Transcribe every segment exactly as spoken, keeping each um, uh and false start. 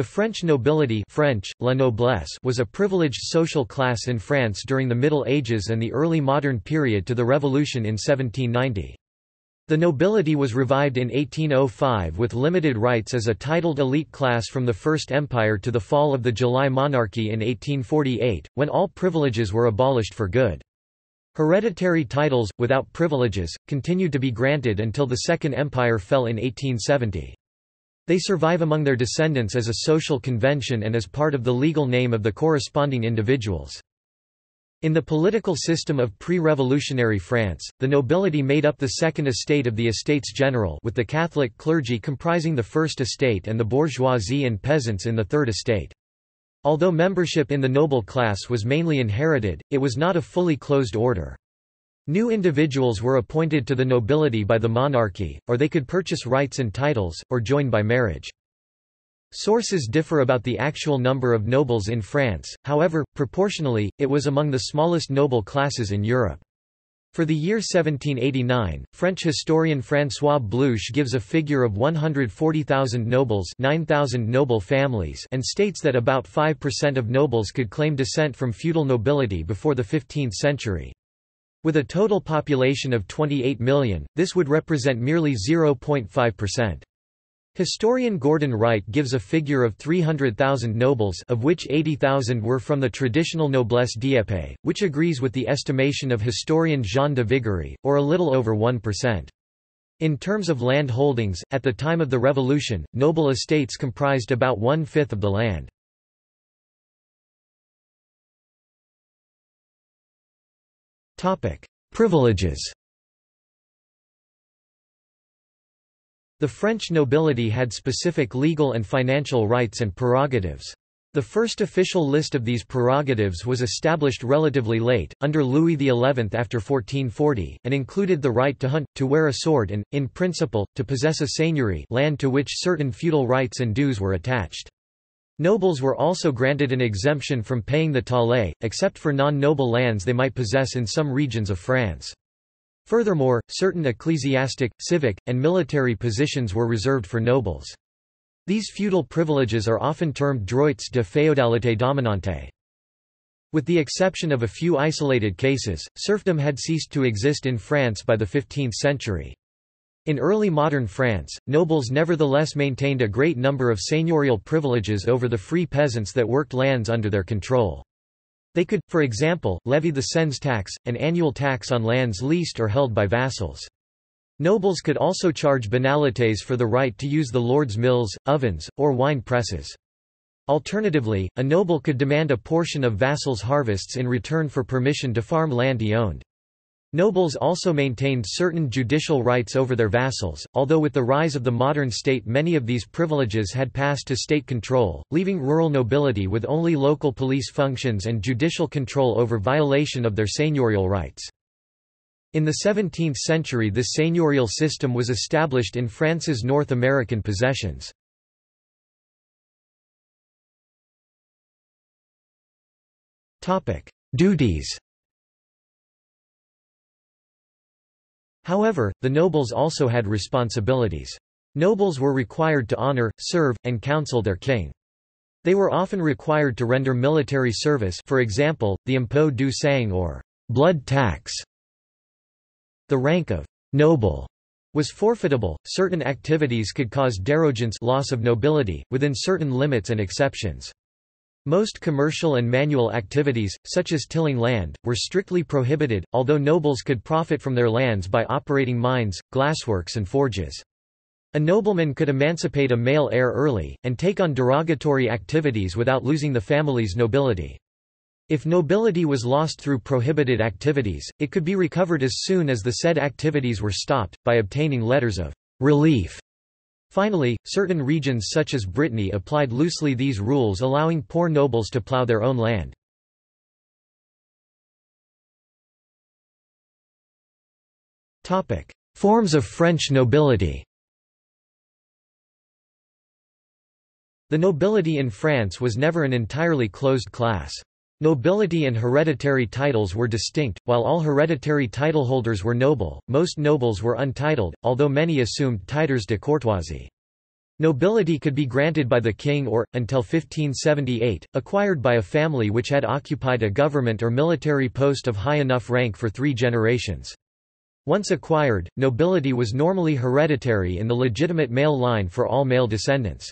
The French nobility (French: la noblesse) was a privileged social class in France during the Middle Ages and the early modern period to the Revolution in seventeen ninety. The nobility was revived in eighteen oh five with limited rights as a titled elite class from the First Empire to the fall of the July Monarchy in eighteen forty-eight, when all privileges were abolished for good. Hereditary titles, without privileges, continued to be granted until the Second Empire fell in eighteen seventy. They survive among their descendants as a social convention and as part of the legal name of the corresponding individuals. In the political system of pre-revolutionary France, the nobility made up the second estate of the Estates General, with the Catholic clergy comprising the first estate and the bourgeoisie and peasants in the third estate. Although membership in the noble class was mainly inherited, it was not a fully closed order. New individuals were appointed to the nobility by the monarchy, or they could purchase rights and titles, or join by marriage. Sources differ about the actual number of nobles in France, however, proportionally, it was among the smallest noble classes in Europe. For the year seventeen eighty-nine, French historian François Bluche gives a figure of one hundred forty thousand nobles, nine thousand noble families, and states that about five percent of nobles could claim descent from feudal nobility before the fifteenth century. With a total population of twenty-eight million, this would represent merely zero point five percent. Historian Gordon Wright gives a figure of three hundred thousand nobles, of which eighty thousand were from the traditional noblesse d'épée, which agrees with the estimation of historian Jean de Viguerie, or a little over one percent. In terms of land holdings, at the time of the Revolution, noble estates comprised about one-fifth of the land. Privileges. The French nobility had specific legal and financial rights and prerogatives. The first official list of these prerogatives was established relatively late, under Louis the eleventh after fourteen forty, and included the right to hunt, to wear a sword and, in principle, to possess a seigneury, land to which certain feudal rights and dues were attached. Nobles were also granted an exemption from paying the talley, except for non-noble lands they might possess in some regions of France. Furthermore, certain ecclesiastic, civic, and military positions were reserved for nobles. These feudal privileges are often termed droits de féodalité dominante. With the exception of a few isolated cases, serfdom had ceased to exist in France by the fifteenth century. In early modern France, nobles nevertheless maintained a great number of seigneurial privileges over the free peasants that worked lands under their control. They could, for example, levy the cens tax, an annual tax on lands leased or held by vassals. Nobles could also charge banalités for the right to use the lord's mills, ovens, or wine presses. Alternatively, a noble could demand a portion of vassals' harvests in return for permission to farm land he owned. Nobles also maintained certain judicial rights over their vassals, although with the rise of the modern state many of these privileges had passed to state control, leaving rural nobility with only local police functions and judicial control over violation of their seigneurial rights. In the seventeenth century, this seigneurial system was established in France's North American possessions. Duties. However, the nobles also had responsibilities. Nobles were required to honor, serve, and counsel their king. They were often required to render military service, for example, the impôt du sang or blood tax. The rank of noble was forfeitable. Certain activities could cause dérogations, loss of nobility, within certain limits and exceptions. Most commercial and manual activities, such as tilling land, were strictly prohibited, although nobles could profit from their lands by operating mines, glassworks and forges. A nobleman could emancipate a male heir early, and take on derogatory activities without losing the family's nobility. If nobility was lost through prohibited activities, it could be recovered as soon as the said activities were stopped, by obtaining letters of relief. Finally, certain regions such as Brittany applied loosely these rules, allowing poor nobles to plough their own land. Forms of French nobility. The nobility in France was never an entirely closed class. Nobility and hereditary titles were distinct. While all hereditary titleholders were noble, most nobles were untitled, although many assumed titres de courtoisie. Nobility could be granted by the king or, until fifteen seventy-eight, acquired by a family which had occupied a government or military post of high enough rank for three generations. Once acquired, nobility was normally hereditary in the legitimate male line for all male descendants.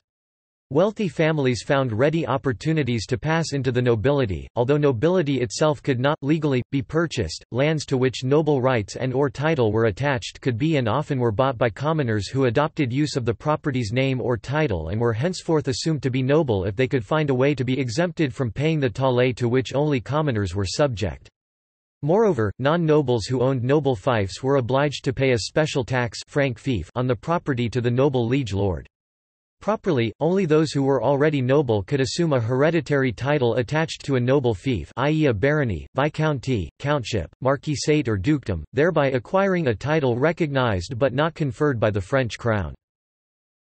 Wealthy families found ready opportunities to pass into the nobility, although nobility itself could not, legally, be purchased. Lands to which noble rights and or title were attached could be and often were bought by commoners who adopted use of the property's name or title and were henceforth assumed to be noble if they could find a way to be exempted from paying the tallée to which only commoners were subject. Moreover, non-nobles who owned noble fiefs were obliged to pay a special tax franc fief on the property to the noble liege lord. Properly, only those who were already noble could assume a hereditary title attached to a noble fief, that is a barony, viscounty, countship, marquisate or dukedom, thereby acquiring a title recognized but not conferred by the French crown.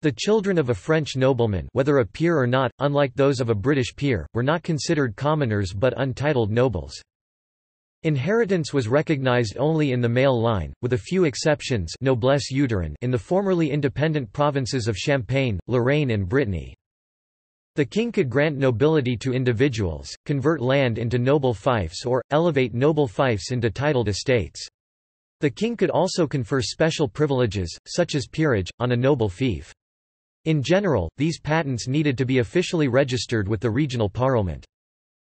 The children of a French nobleman, whether a peer or not, unlike those of a British peer, were not considered commoners but untitled nobles. Inheritance was recognized only in the male line, with a few exceptions noblesse uterine in the formerly independent provinces of Champagne, Lorraine and Brittany. The king could grant nobility to individuals, convert land into noble fiefs or, elevate noble fiefs into titled estates. The king could also confer special privileges, such as peerage, on a noble fief. In general, these patents needed to be officially registered with the regional parliament.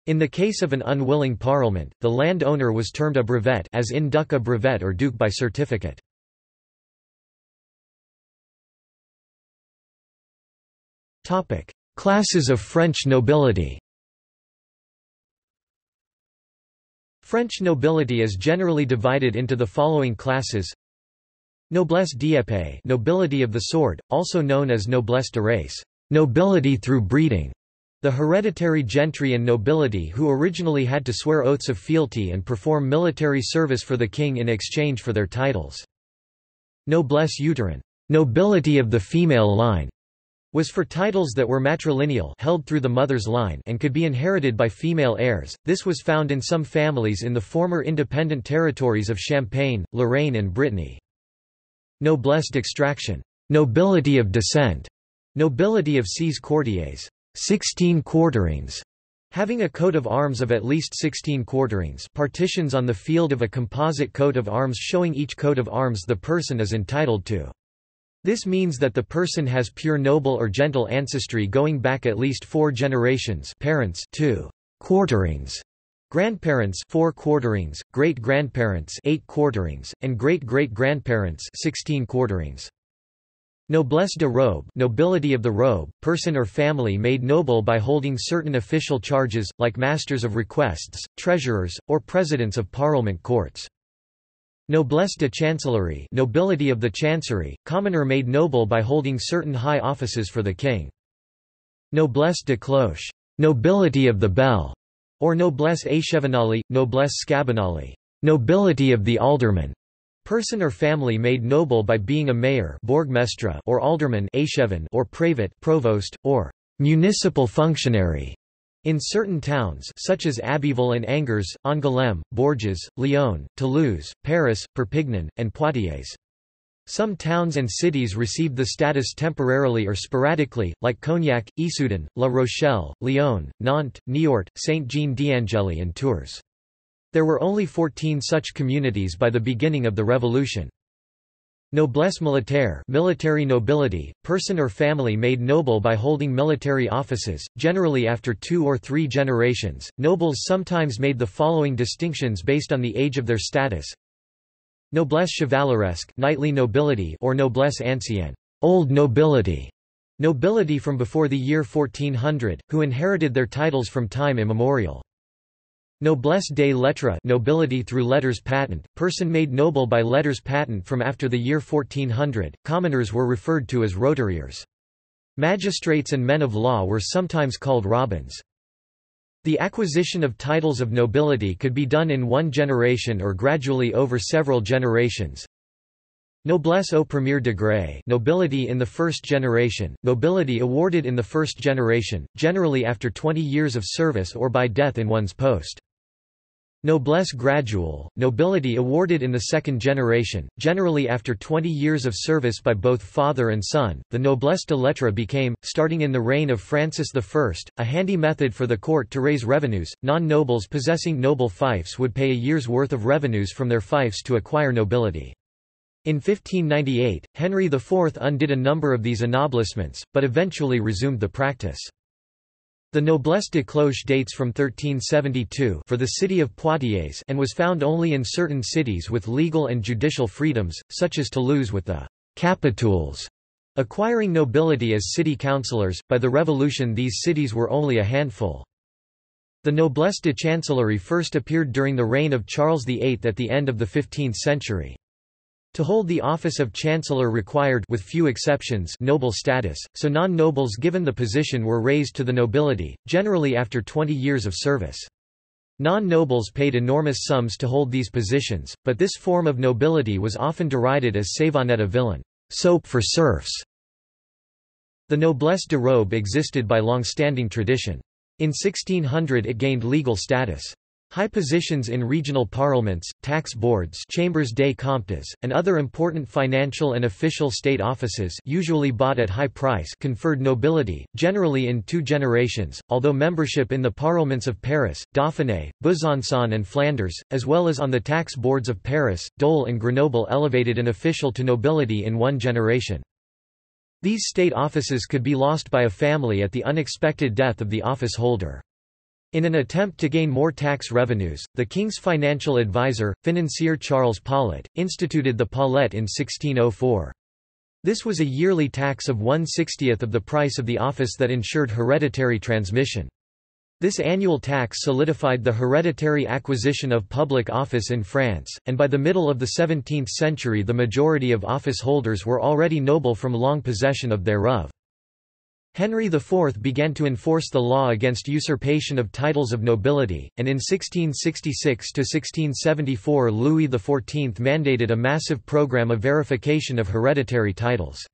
In the case of an unwilling parliament, the landowner was termed a brevet as in duc a brevet or duke by certificate. Classes of French nobility. French nobility is generally divided into the following classes. Noblesse d'épée, nobility of the sword, also known as noblesse de race, nobility through breeding. The hereditary gentry and nobility who originally had to swear oaths of fealty and perform military service for the king in exchange for their titles. Noblesse uterine, nobility of the female line, was for titles that were matrilineal, held through the mother's line, and could be inherited by female heirs. This was found in some families in the former independent territories of Champagne, Lorraine and Brittany. Noblesse d'extraction, nobility of descent, nobility of seize courtiers. Sixteen quarterings, having a coat of arms of at least sixteen quarterings, partitions on the field of a composite coat of arms showing each coat of arms the person is entitled to. This means that the person has pure noble or gentle ancestry going back at least four generations, parents two quarterings, grandparents four quarterings, great-grandparents eight quarterings, and great-great-grandparents sixteen quarterings. Noblesse de robe, nobility of the robe, person or family made noble by holding certain official charges, like masters of requests, treasurers, or presidents of parliament courts. Noblesse de chancellerie, nobility of the chancery, commoner made noble by holding certain high offices for the king. Noblesse de cloche, nobility of the bell, or noblesse achevinale, noblesse scabbinale, nobility of the alderman. Person or family made noble by being a mayor or alderman or prévôt provost, or municipal functionary in certain towns such as Abbeville and Angers, Angoulême, Bourges, Lyon, Toulouse, Paris, Perpignan, and Poitiers. Some towns and cities received the status temporarily or sporadically, like Cognac, Issoudun, La Rochelle, Lyon, Nantes, Niort, Saint-Jean-d'Angeli and Tours. There were only fourteen such communities by the beginning of the Revolution. Noblesse militaire, military nobility, person or family made noble by holding military offices, generally after two or three generations. Nobles sometimes made the following distinctions based on the age of their status. Noblesse chevaleresque, knightly nobility, or noblesse ancienne, old nobility, nobility from before the year fourteen hundred, who inherited their titles from time immemorial. Noblesse des lettres, nobility through letters patent, person made noble by letters patent from after the year fourteen hundred, commoners were referred to as roturiers. Magistrates and men of law were sometimes called robins. The acquisition of titles of nobility could be done in one generation or gradually over several generations. Noblesse au premier degré, nobility in the first generation, nobility awarded in the first generation, generally after twenty years of service or by death in one's post. Noblesse graduelle, nobility awarded in the second generation, generally after twenty years of service by both father and son. The noblesse de lettres became, starting in the reign of Francis the First, a handy method for the court to raise revenues. Non-nobles possessing noble fiefs would pay a year's worth of revenues from their fiefs to acquire nobility. In fifteen ninety-eight, Henry the Fourth undid a number of these ennoblissements, but eventually resumed the practice. The noblesse de cloche dates from thirteen seventy-two for the city of Poitiers and was found only in certain cities with legal and judicial freedoms, such as Toulouse with the «capitules» acquiring nobility as city councillors. By the Revolution these cities were only a handful. The noblesse de chancellerie first appeared during the reign of Charles the Eighth at the end of the fifteenth century. To hold the office of chancellor required, with few exceptions, noble status, so non-nobles given the position were raised to the nobility, generally after twenty years of service. Non-nobles paid enormous sums to hold these positions, but this form of nobility was often derided as savonnette à vilain, soap for serfs. The noblesse de robe existed by long-standing tradition. In sixteen hundred it gained legal status. High positions in regional parliaments, tax boards, chambers des comptes, and other important financial and official state offices, usually bought at high price, conferred nobility, generally in two generations, although membership in the parliaments of Paris, Dauphiné, Besançon and Flanders, as well as on the tax boards of Paris, Dole and Grenoble elevated an official to nobility in one generation. These state offices could be lost by a family at the unexpected death of the office holder. In an attempt to gain more tax revenues, the king's financial advisor, financier Charles Paulet, instituted the Paulet in sixteen oh four. This was a yearly tax of one sixtieth of the price of the office that ensured hereditary transmission. This annual tax solidified the hereditary acquisition of public office in France, and by the middle of the seventeenth century the majority of office holders were already noble from long possession of thereof. Henry the Fourth began to enforce the law against usurpation of titles of nobility, and in sixteen sixty-six to sixteen seventy-four Louis the Fourteenth mandated a massive program of verification of hereditary titles.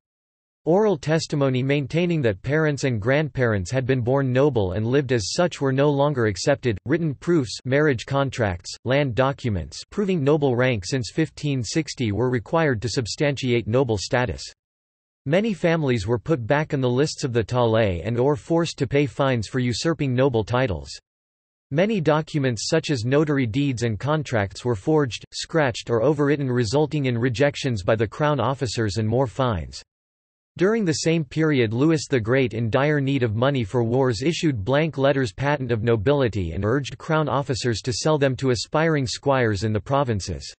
Oral testimony maintaining that parents and grandparents had been born noble and lived as such were no longer accepted, written proofs marriage contracts, land documents proving noble rank since fifteen sixty were required to substantiate noble status. Many families were put back on the lists of the tallée and or forced to pay fines for usurping noble titles. Many documents such as notary deeds and contracts were forged, scratched or overwritten, resulting in rejections by the crown officers and more fines. During the same period Louis the Great, in dire need of money for wars, issued blank letters patent of nobility and urged crown officers to sell them to aspiring squires in the provinces.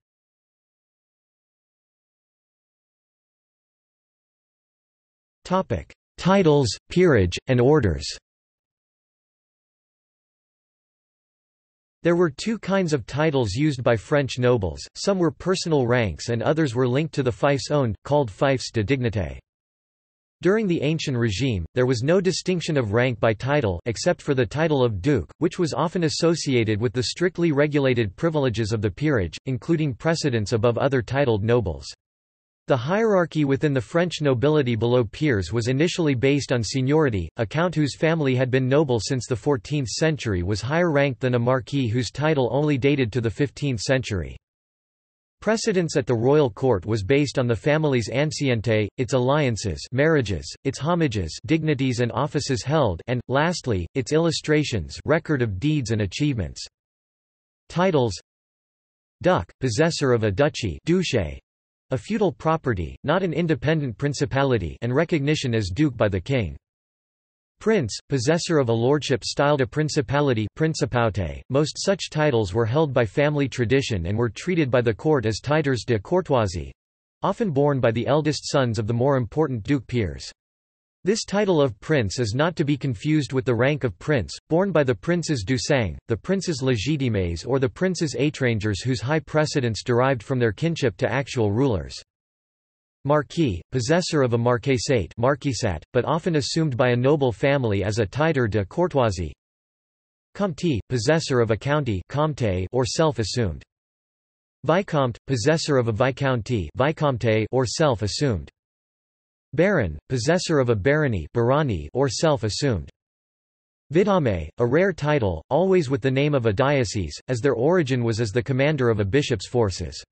Titles, peerage, and orders. There were two kinds of titles used by French nobles, some were personal ranks and others were linked to the fiefs owned, called fiefs de dignité. During the Ancien Régime, there was no distinction of rank by title except for the title of duke, which was often associated with the strictly regulated privileges of the peerage, including precedence above other titled nobles. The hierarchy within the French nobility below peers was initially based on seniority. A count whose family had been noble since the fourteenth century was higher ranked than a marquis whose title only dated to the fifteenth century. Precedence at the royal court was based on the family's ancienneté, its alliances, marriages, its homages, dignities and offices held, and lastly, its illustrations, record of deeds and achievements. Titles: duc, possessor of a duchy, duché, a feudal property, not an independent principality, and recognition as duke by the king. Prince, possessor of a lordship styled a principality, principauté. Most such titles were held by family tradition and were treated by the court as titres de courtoisie, often borne by the eldest sons of the more important duke peers. This title of prince is not to be confused with the rank of prince, borne by the princes du sang, the princes légitimes or the princes étrangers whose high precedence derived from their kinship to actual rulers. Marquis, possessor of a marquisate, marquisate, but often assumed by a noble family as a titre de courtoisie. Comte, possessor of a county, comté, or self-assumed. Vicomte, possessor of a viscounty, vicomté, or self-assumed. Baron, possessor of a barony or self-assumed. Vidame, a rare title, always with the name of a diocese, as their origin was as the commander of a bishop's forces.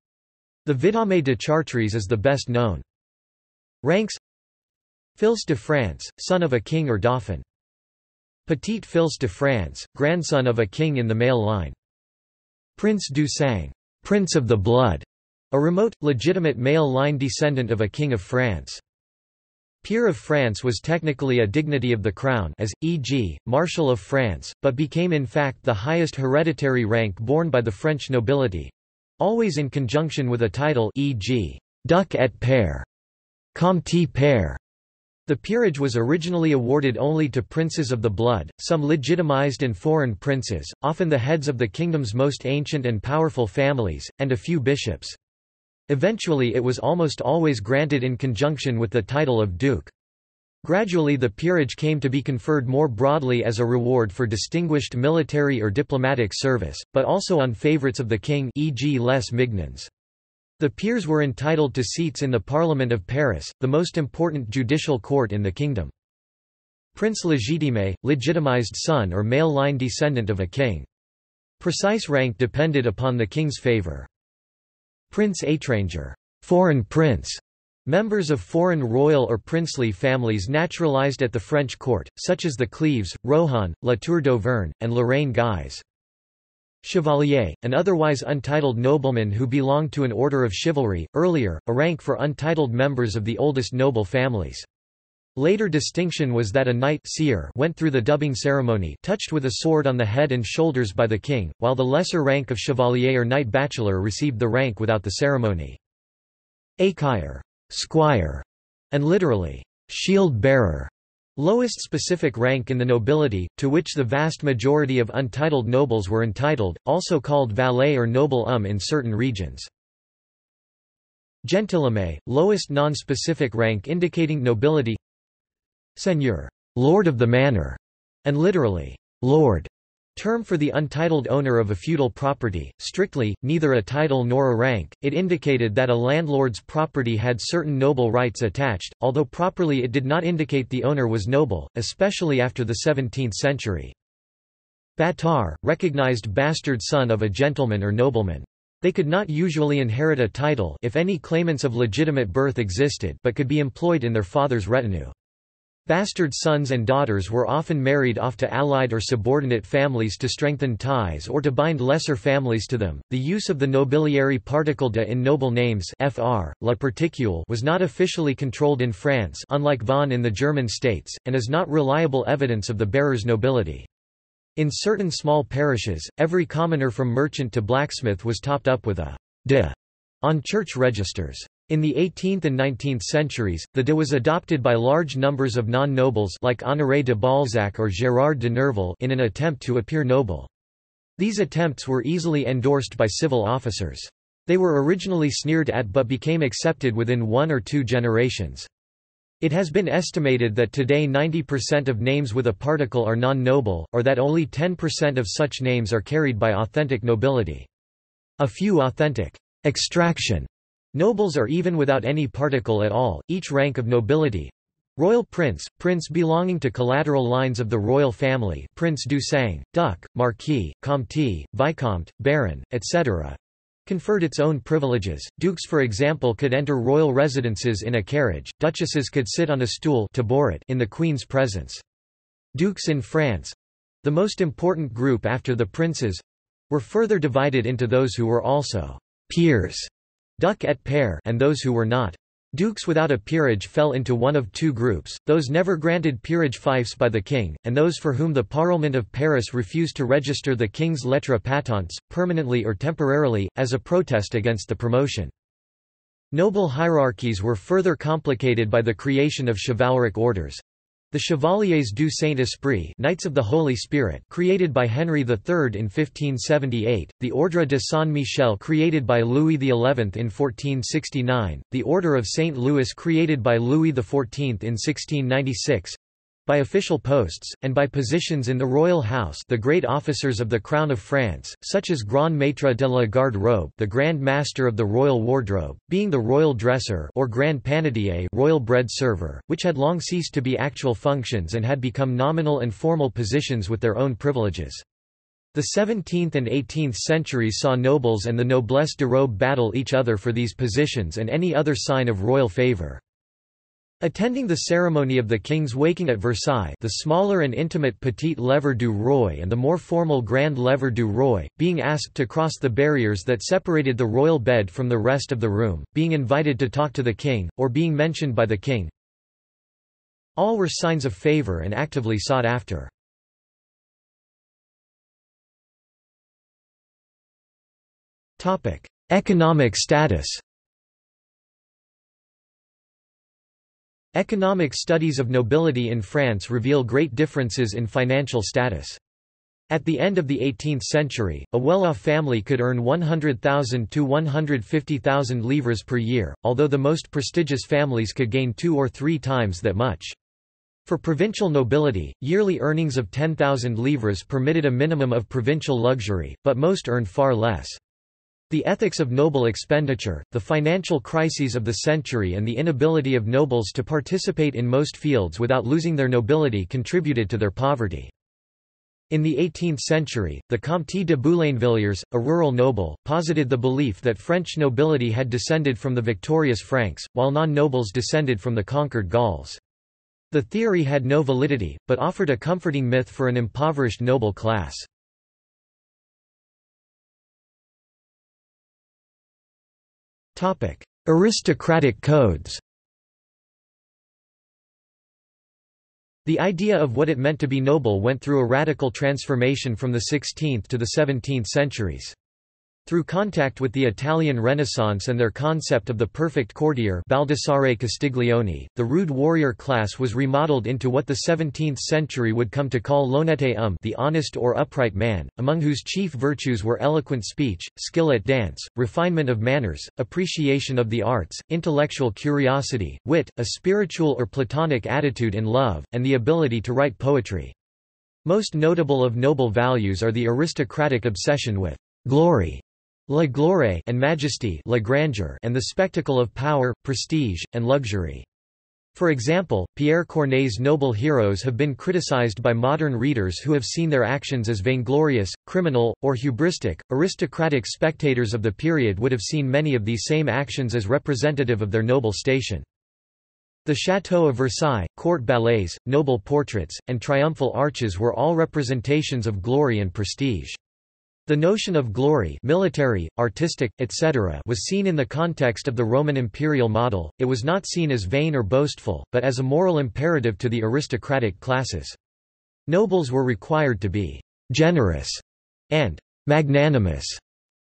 The Vidame de Chartres is the best known. Ranks: Fils de France, son of a king or dauphin. Petit fils de France, grandson of a king in the male line. Prince du Sang, Prince of the Blood, a remote, legitimate male line descendant of a king of France. Peer of France was technically a dignity of the crown as, for example, Marshal of France, but became in fact the highest hereditary rank borne by the French nobility—always in conjunction with a title, for example, Duc et Pair, Comte Pair. The peerage was originally awarded only to princes of the blood, some legitimized and foreign princes, often the heads of the kingdom's most ancient and powerful families, and a few bishops. Eventually it was almost always granted in conjunction with the title of duke. Gradually the peerage came to be conferred more broadly as a reward for distinguished military or diplomatic service, but also on favorites of the king, for example les mignons. The peers were entitled to seats in the Parliament of Paris, the most important judicial court in the kingdom. Prince Legitime, legitimized son or male line descendant of a king. Precise rank depended upon the king's favor. Prince étranger, foreign prince, members of foreign royal or princely families naturalized at the French court, such as the Cleves, Rohan, La Tour d'Auvergne, and Lorraine Guise. Chevalier, an otherwise untitled nobleman who belonged to an order of chivalry, earlier, a rank for untitled members of the oldest noble families. Later distinction was that a knight seer went through the dubbing ceremony touched with a sword on the head and shoulders by the king, while the lesser rank of chevalier or knight bachelor received the rank without the ceremony. Équire, squire, and literally, shield-bearer, lowest specific rank in the nobility, to which the vast majority of untitled nobles were entitled, also called valet or noble um in certain regions. Gentilhomme, lowest non-specific rank indicating nobility. Seigneur, lord of the manor, and literally, lord, term for the untitled owner of a feudal property, strictly, neither a title nor a rank, it indicated that a landlord's property had certain noble rights attached, although properly it did not indicate the owner was noble, especially after the seventeenth century. Bâtard, recognized bastard son of a gentleman or nobleman. They could not usually inherit a title if any claimants of legitimate birth existed but could be employed in their father's retinue. Bastard sons and daughters were often married off to allied or subordinate families to strengthen ties or to bind lesser families to them. The use of the nobiliary particle de in noble names (fr. la particule) was not officially controlled in France, unlike von in the German states, and is not reliable evidence of the bearer's nobility. In certain small parishes, every commoner from merchant to blacksmith was topped up with a de on church registers. In the eighteenth and nineteenth centuries, the de was adopted by large numbers of non-nobles like Honoré de Balzac or Gérard de Nerval in an attempt to appear noble. These attempts were easily endorsed by civil officers. They were originally sneered at but became accepted within one or two generations. It has been estimated that today ninety percent of names with a particle are non-noble, or that only ten percent of such names are carried by authentic nobility. A few authentic extraction nobles are even without any particle at all. Each rank of nobility—royal prince, prince belonging to collateral lines of the royal family, prince du Sang, duc, marquis, comte, vicomte, baron, et cetera—conferred its own privileges. Dukes, for example, could enter royal residences in a carriage, duchesses could sit on a stool tabouret in the queen's presence. Dukes in France—the most important group after the princes—were further divided into those who were also peers, duc et pair, and those who were not. Dukes without a peerage fell into one of two groups, those never granted peerage fiefs by the king, and those for whom the Parliament of Paris refused to register the king's lettres patentes, permanently or temporarily, as a protest against the promotion. Noble hierarchies were further complicated by the creation of chivalric orders. The Chevaliers du Saint-Esprit, Knights of the Holy Spirit, created by Henry the Third in fifteen seventy-eight, the Ordre de Saint-Michel created by Louis the Eleventh in fourteen sixty-nine, the Order of Saint Louis created by Louis the Fourteenth in sixteen ninety-six, by official posts, and by positions in the royal house, the great officers of the Crown of France, such as Grand Maître de la Garde Robe, the Grand Master of the Royal Wardrobe, being the royal dresser, or Grand Panadier, royal bread server, which had long ceased to be actual functions and had become nominal and formal positions with their own privileges. The seventeenth and eighteenth centuries saw nobles and the noblesse de robe battle each other for these positions and any other sign of royal favor. Attending the ceremony of the king's waking at Versailles, the smaller and intimate Petit Lever du Roi and the more formal Grand Lever du Roi, being asked to cross the barriers that separated the royal bed from the rest of the room, being invited to talk to the king, or being mentioned by the king, all were signs of favor and actively sought after. Economic status. Economic studies of nobility in France reveal great differences in financial status. At the end of the eighteenth century, a well-off family could earn one hundred thousand to one hundred fifty thousand livres per year, although the most prestigious families could gain two or three times that much. For provincial nobility, yearly earnings of ten thousand livres permitted a minimum of provincial luxury, but most earned far less. The ethics of noble expenditure, the financial crises of the century and the inability of nobles to participate in most fields without losing their nobility contributed to their poverty. In the eighteenth century, the Comte de Boulainvilliers, a rural noble, posited the belief that French nobility had descended from the victorious Franks, while non-nobles descended from the conquered Gauls. The theory had no validity, but offered a comforting myth for an impoverished noble class. Aristocratic codes. The idea of what it meant to be noble went through a radical transformation from the sixteenth to the seventeenth centuries. Through contact with the Italian Renaissance and their concept of the perfect courtier Baldassare Castiglione, the rude warrior class was remodeled into what the seventeenth century would come to call l'honnête homme, the honest or upright man, among whose chief virtues were eloquent speech, skill at dance, refinement of manners, appreciation of the arts, intellectual curiosity, wit, a spiritual or platonic attitude in love, and the ability to write poetry. Most notable of noble values are the aristocratic obsession with glory, la gloire, and majesty, la grandeur, and the spectacle of power, prestige, and luxury. For example, Pierre Corneille's noble heroes have been criticized by modern readers who have seen their actions as vainglorious, criminal, or hubristic. Aristocratic spectators of the period would have seen many of these same actions as representative of their noble station. The Chateau of Versailles, court ballets, noble portraits, and triumphal arches were all representations of glory and prestige. The notion of glory, military, artistic, et cetera, was seen in the context of the Roman imperial model. It was not seen as vain or boastful, but as a moral imperative to the aristocratic classes. Nobles were required to be generous and magnanimous,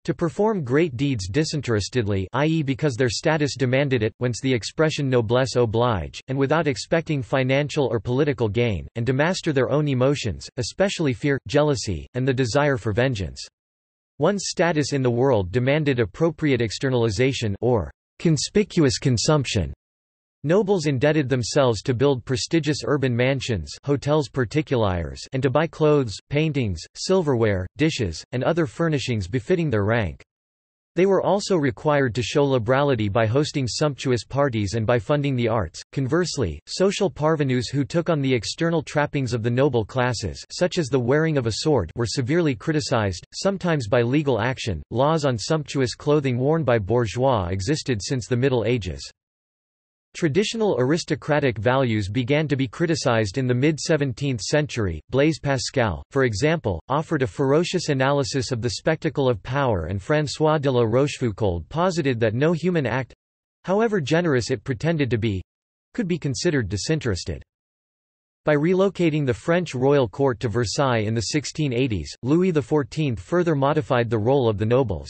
to perform great deeds disinterestedly, that is because their status demanded it, whence the expression noblesse oblige, and without expecting financial or political gain, and to master their own emotions, especially fear, jealousy, and the desire for vengeance. One's status in the world demanded appropriate externalization or conspicuous consumption. Nobles indebted themselves to build prestigious urban mansions, hotels particuliers, and to buy clothes, paintings, silverware, dishes, and other furnishings befitting their rank. They were also required to show liberality by hosting sumptuous parties and by funding the arts. Conversely, social parvenus who took on the external trappings of the noble classes, such as the wearing of a sword, were severely criticized, sometimes by legal action. Laws on sumptuous clothing worn by bourgeois existed since the Middle Ages. Traditional aristocratic values began to be criticized in the mid-seventeenth century. Blaise Pascal, for example, offered a ferocious analysis of the spectacle of power, and François de la Rochefoucauld posited that no human act, however generous it pretended to be, could be considered disinterested. By relocating the French royal court to Versailles in the sixteen eighties, Louis the fourteenth further modified the role of the nobles.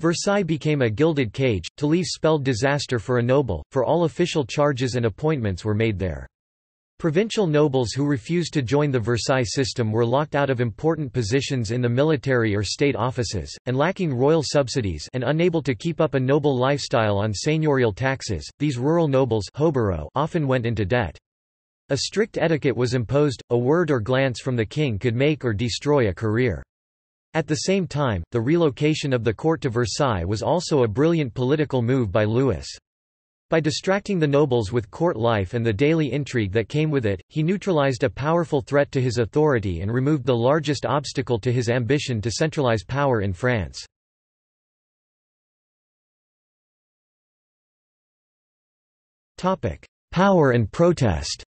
Versailles became a gilded cage. To leave spelled disaster for a noble, for all official charges and appointments were made there. Provincial nobles who refused to join the Versailles system were locked out of important positions in the military or state offices, and lacking royal subsidies and unable to keep up a noble lifestyle on seigneurial taxes, these rural nobles often went into debt. A strict etiquette was imposed, a word or glance from the king could make or destroy a career. At the same time, the relocation of the court to Versailles was also a brilliant political move by Louis. By distracting the nobles with court life and the daily intrigue that came with it, he neutralized a powerful threat to his authority and removed the largest obstacle to his ambition to centralize power in France. Power and protest.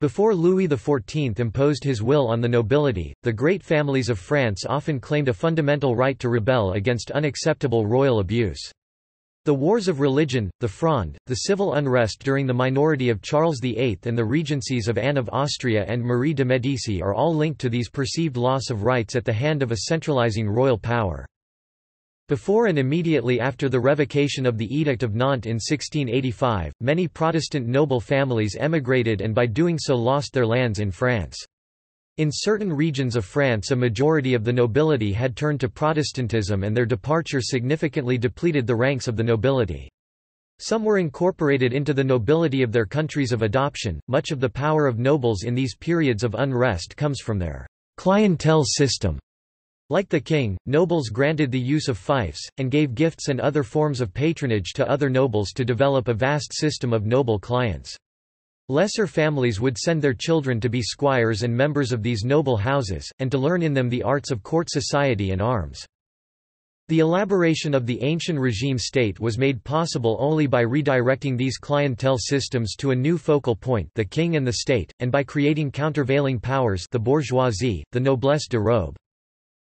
Before Louis the fourteenth imposed his will on the nobility, the great families of France often claimed a fundamental right to rebel against unacceptable royal abuse. The wars of religion, the Fronde, the civil unrest during the minority of Charles the eighth and the regencies of Anne of Austria and Marie de Medici are all linked to these perceived loss of rights at the hand of a centralizing royal power. Before and immediately after the revocation of the Edict of Nantes in sixteen eighty-five, many Protestant noble families emigrated and by doing so lost their lands in France. In certain regions of France, a majority of the nobility had turned to Protestantism, and their departure significantly depleted the ranks of the nobility. Some were incorporated into the nobility of their countries of adoption. Much of the power of nobles in these periods of unrest comes from their clientele system. Like the king, nobles granted the use of fiefs, and gave gifts and other forms of patronage to other nobles to develop a vast system of noble clients. Lesser families would send their children to be squires and members of these noble houses, and to learn in them the arts of court society and arms. The elaboration of the Ancien Régime state was made possible only by redirecting these clientele systems to a new focal point, the king and the state, and by creating countervailing powers, the bourgeoisie, the noblesse de robe.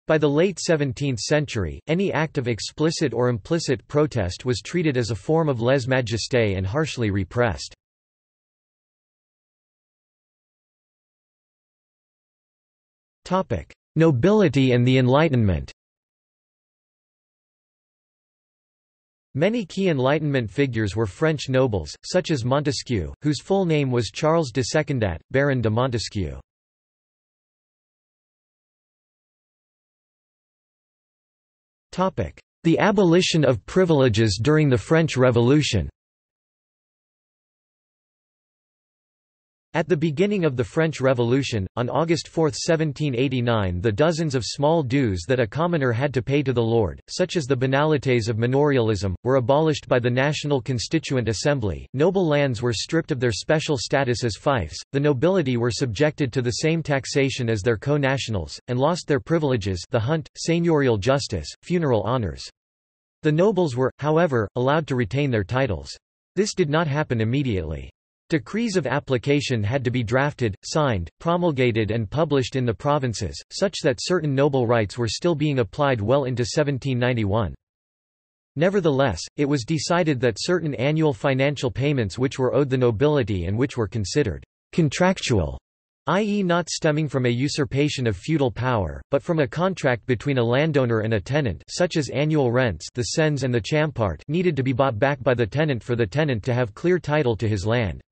By the late seventeenth century, any act of explicit or implicit protest was treated as a form of lèse majesté and harshly repressed. Nobility and the Enlightenment. Many key Enlightenment figures were French nobles, such as Montesquieu, whose full name was Charles de Secondat, Baron de Montesquieu. The abolition of privileges during the French Revolution. At the beginning of the French Revolution, on August fourth, seventeen eighty-nine, the dozens of small dues that a commoner had to pay to the lord, such as the banalités of manorialism, were abolished by the National Constituent Assembly. Noble lands were stripped of their special status as fiefs, the nobility were subjected to the same taxation as their co-nationals, and lost their privileges, the hunt, seigneurial justice, funeral honors. The nobles were, however, allowed to retain their titles. This did not happen immediately. Decrees of application had to be drafted, signed, promulgated and published in the provinces, such that certain noble rights were still being applied well into seventeen ninety-one. Nevertheless, it was decided that certain annual financial payments which were owed the nobility and which were considered contractual, that is not stemming from a usurpation of feudal power, but from a contract between a landowner and a tenant, such as annual rents, the cens and the champart, needed to be bought back by the tenant for the tenant to have clear title to his land.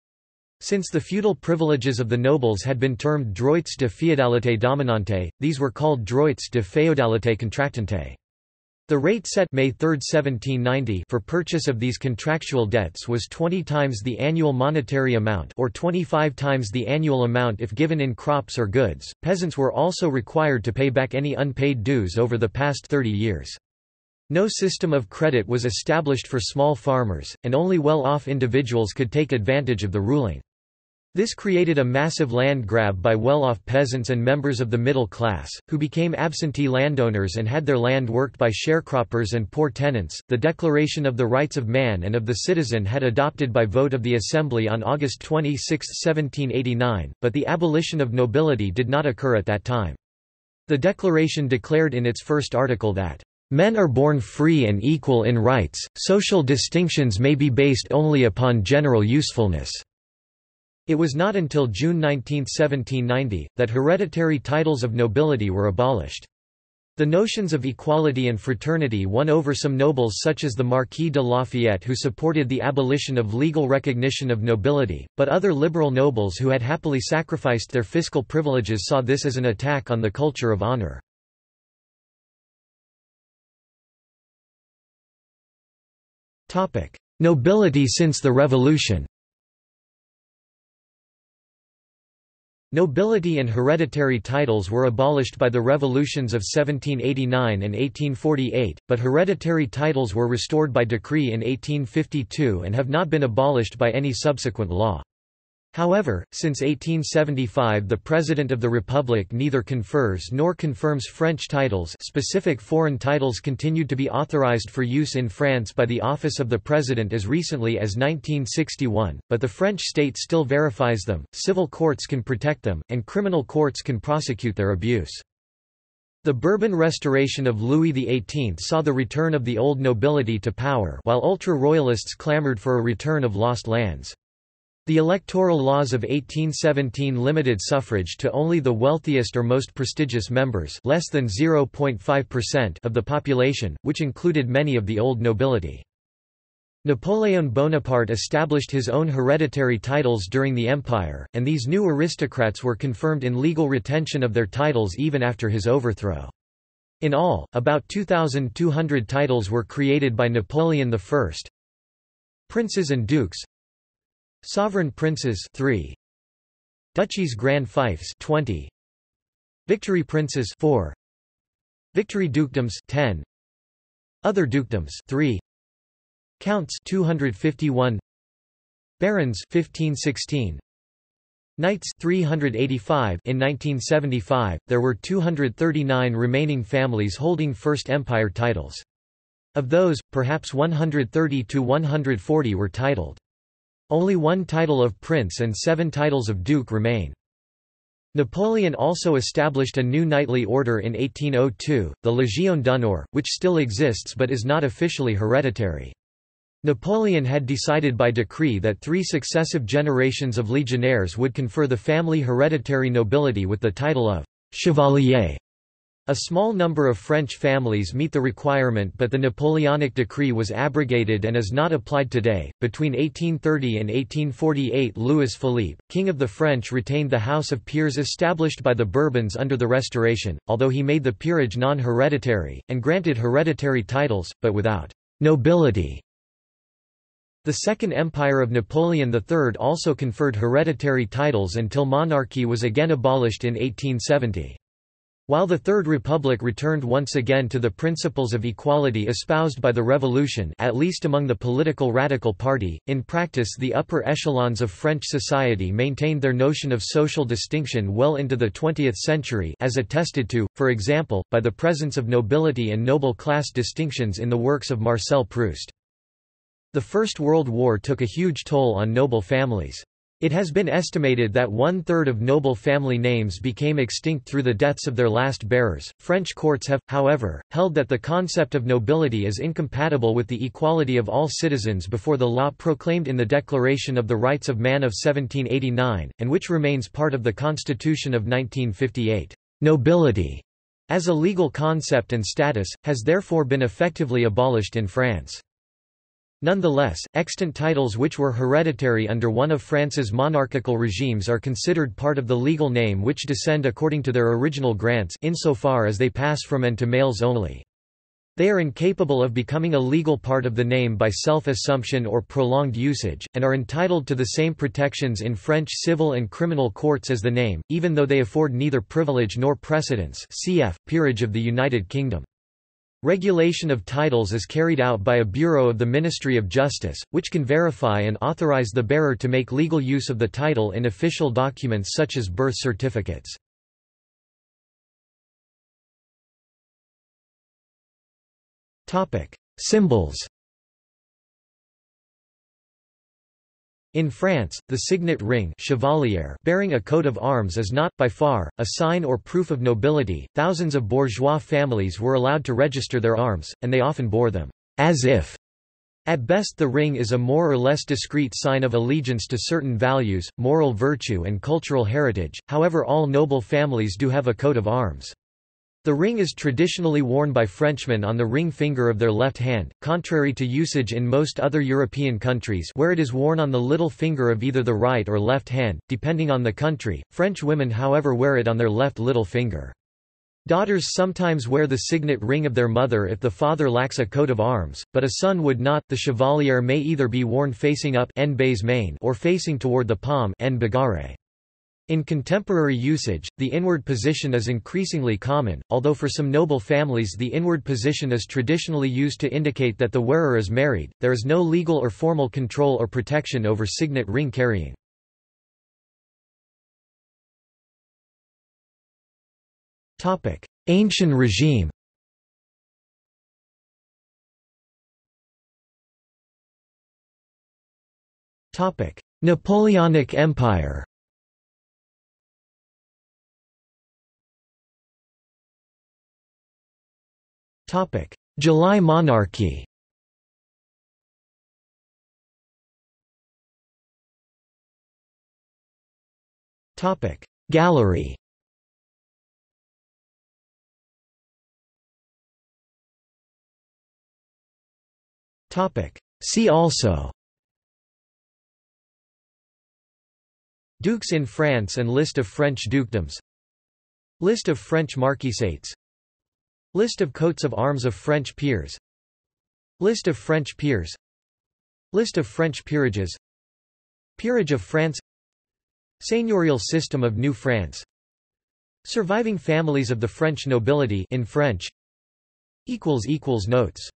Since the feudal privileges of the nobles had been termed droits de feudalité dominante, these were called droits de feudalité contractante. The rate set May third, seventeen ninety for purchase of these contractual debts was twenty times the annual monetary amount, or twenty-five times the annual amount if given in crops or goods. Peasants were also required to pay back any unpaid dues over the past thirty years. No system of credit was established for small farmers, and only well-off individuals could take advantage of the ruling. This created a massive land grab by well-off peasants and members of the middle class, who became absentee landowners and had their land worked by sharecroppers and poor tenants. The Declaration of the Rights of Man and of the Citizen had adopted by vote of the Assembly on August twenty-sixth, seventeen eighty-nine, but the abolition of nobility did not occur at that time. The Declaration declared in its first article that men are born free and equal in rights, social distinctions may be based only upon general usefulness. It was not until June nineteenth, seventeen ninety, that hereditary titles of nobility were abolished. The notions of equality and fraternity won over some nobles such as the Marquis de Lafayette, who supported the abolition of legal recognition of nobility, but other liberal nobles who had happily sacrificed their fiscal privileges saw this as an attack on the culture of honor. Nobility since the Revolution. Nobility and hereditary titles were abolished by the revolutions of seventeen eighty-nine and eighteen forty-eight, but hereditary titles were restored by decree in eighteen fifty-two and have not been abolished by any subsequent law. However, since eighteen seventy-five the President of the Republic neither confers nor confirms French titles. Specific foreign titles continued to be authorized for use in France by the Office of the President as recently as nineteen sixty-one, but the French state still verifies them, civil courts can protect them, and criminal courts can prosecute their abuse. The Bourbon restoration of Louis the eighteenth saw the return of the old nobility to power, while ultra-royalists clamored for a return of lost lands. The electoral laws of eighteen seventeen limited suffrage to only the wealthiest or most prestigious members, less than zero point five percent of the population, which included many of the old nobility. Napoleon Bonaparte established his own hereditary titles during the Empire, and these new aristocrats were confirmed in legal retention of their titles even after his overthrow. In all, about two thousand two hundred titles were created by Napoleon the First. Princes and dukes, sovereign princes three, duchies grand fiefs twenty, victory princes four, victory dukedoms ten, other dukedoms three, counts two hundred fifty-one, barons fifteen sixteen, knights three hundred eighty-five. In nineteen seventy-five there were two hundred thirty-nine remaining families holding First Empire titles. Of those, perhaps one hundred thirty to one hundred forty were titled. Only one title of prince and seven titles of duke remain. Napoleon also established a new knightly order in eighteen oh two, the Légion d'honneur, which still exists but is not officially hereditary. Napoleon had decided by decree that three successive generations of legionnaires would confer the family hereditary nobility with the title of «chevalier». A small number of French families meet the requirement, but the Napoleonic decree was abrogated and is not applied today. Between eighteen thirty and eighteen forty-eight, Louis Philippe, King of the French, retained the House of Peers established by the Bourbons under the Restoration, although he made the peerage non-hereditary and granted hereditary titles, but without nobility. The Second Empire of Napoleon the Third also conferred hereditary titles until monarchy was again abolished in eighteen seventy. While the Third Republic returned once again to the principles of equality espoused by the Revolution, at least among the political radical party, in practice the upper echelons of French society maintained their notion of social distinction well into the twentieth century, as attested to, for example, by the presence of nobility and noble class distinctions in the works of Marcel Proust. The First World War took a huge toll on noble families. It has been estimated that one-third of noble family names became extinct through the deaths of their last bearers. French courts have, however, held that the concept of nobility is incompatible with the equality of all citizens before the law proclaimed in the Declaration of the Rights of Man of seventeen eighty-nine, and which remains part of the Constitution of nineteen fifty-eight. Nobility, as a legal concept and status, has therefore been effectively abolished in France. Nonetheless, extant titles which were hereditary under one of France's monarchical regimes are considered part of the legal name which descend according to their original grants insofar as they pass from and to males only. They are incapable of becoming a legal part of the name by self-assumption or prolonged usage, and are entitled to the same protections in French civil and criminal courts as the name, even though they afford neither privilege nor precedence cf. Peerage of the United Kingdom. Regulation of titles is carried out by a bureau of the Ministry of Justice, which can verify and authorize the bearer to make legal use of the title in official documents such as birth certificates. Symbols. In France, the signet ring chevalier bearing a coat of arms is not, by far, a sign or proof of nobility. Thousands of bourgeois families were allowed to register their arms, and they often bore them as if. At best, the ring is a more or less discreet sign of allegiance to certain values, moral virtue and cultural heritage. However, all noble families do have a coat of arms. The ring is traditionally worn by Frenchmen on the ring finger of their left hand, contrary to usage in most other European countries where it is worn on the little finger of either the right or left hand, depending on the country. French women, however, wear it on their left little finger. Daughters sometimes wear the signet ring of their mother if the father lacks a coat of arms, but a son would not. The chevalier may either be worn facing up or facing toward the palm. In contemporary usage, the inward position is increasingly common, although for some noble families the inward position is traditionally used to indicate that the wearer is married. There is no legal or formal control or protection over signet ring carrying. Topic: Ancien Régime. Topic: Napoleonic Empire. Topic: July Monarchy. Topic: Gallery. Topic: See also. Dukes in France and list of French dukedoms. List of French marquisates. List of coats of arms of French peers. List of French peers. List of French peerages. Peerage of France. Seigneurial system of New France. Surviving families of the French nobility in French. Notes